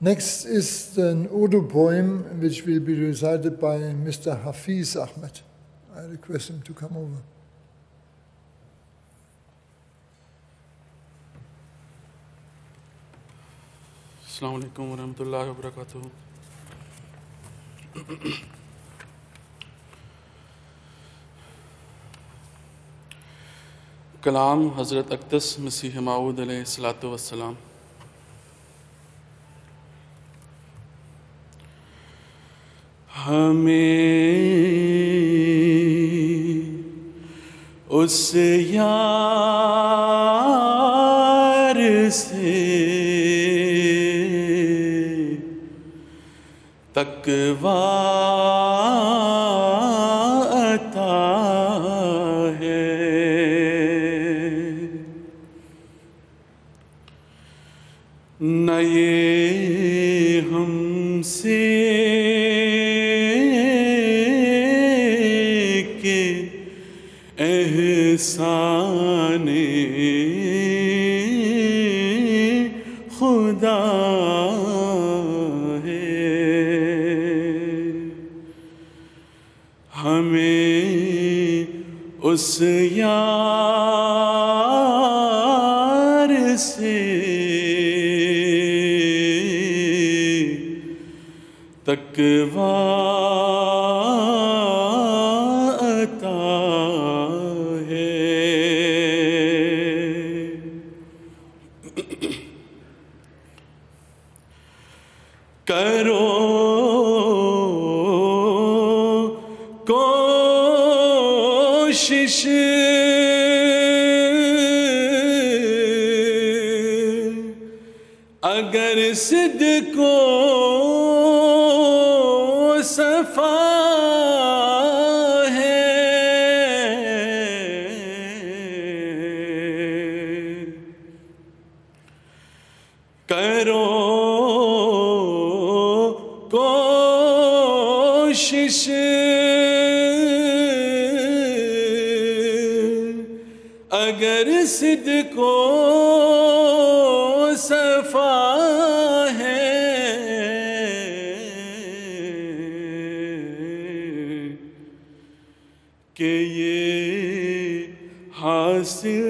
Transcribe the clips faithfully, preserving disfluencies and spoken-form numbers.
Next is an Urdu poem which will be recited by Mister Hafiz Ahmed. I request him to come over. Assalamu alaikum wa rahmatullahi wa barakatuh. कलाम हज़रत अक़दस मसीह मौऊद अलैहिस्सलातु वस्सलाम। हमें उस यार से तक़वा अता है, न ये हमसे के एहसाने खुदा है। हमें उस यार से तक़वा अता है। करो कोशिश अगर सिद को सफा है, करो कोशिश अगर सिद को सफा है, के ये हासिल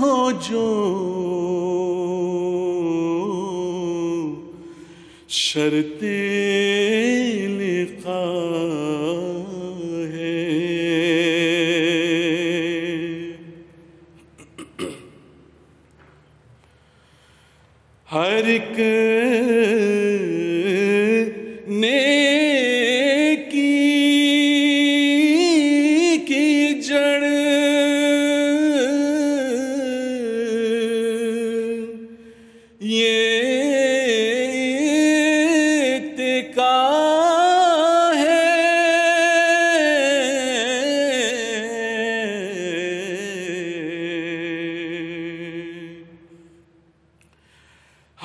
हो जो शर्ते लिखा है। हर एक ने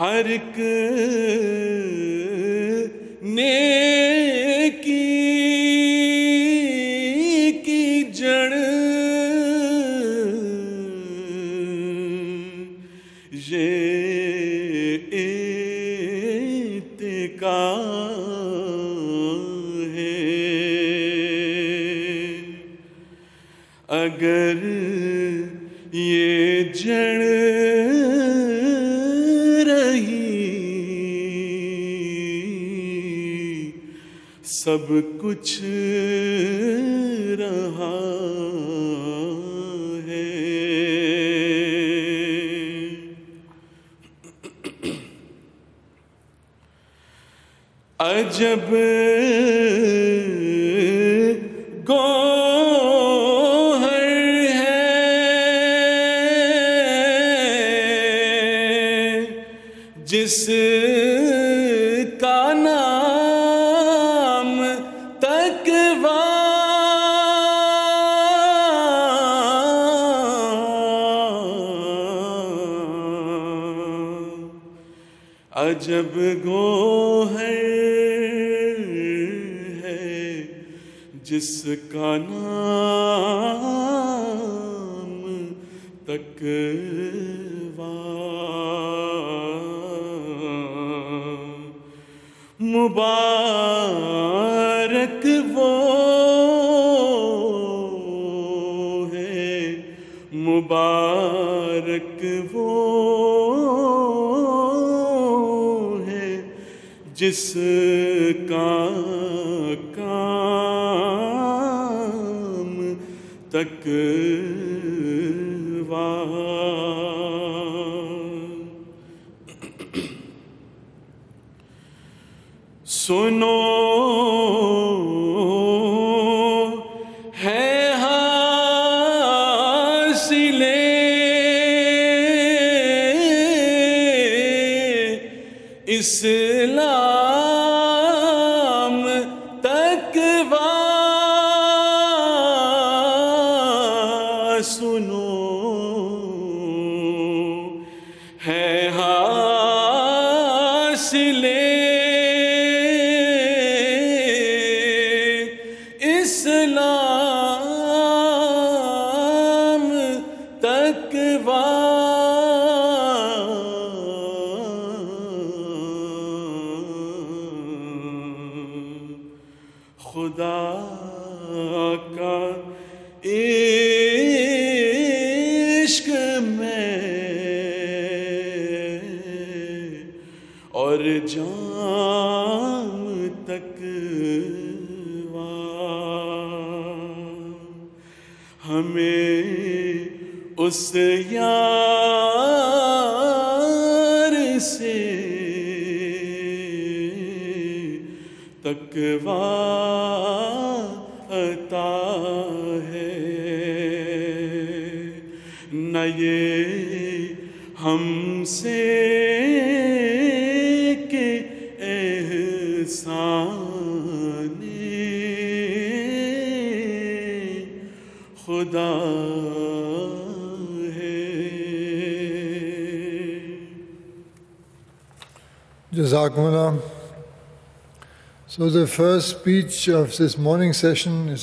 हर एक नेकी की जड़ ये इत्तिका है। अगर ये जड़ सब कुछ रहा है। अजब गोहर है जिस अजब गोहर है जिसका नाम तक़वा। मुबारक वो है, मुबारक वो है जिसका काम तकवा। सुनो है हासिले इस्लाम तकवा, सुनो है हासिले इस्लाम तकवा। खुदा का इश्क में और जान तक हमें उस यार से तकवा अता है। न ये हमसे के एहसान खुदा है। Jazakumullah. So the first speech of this morning session is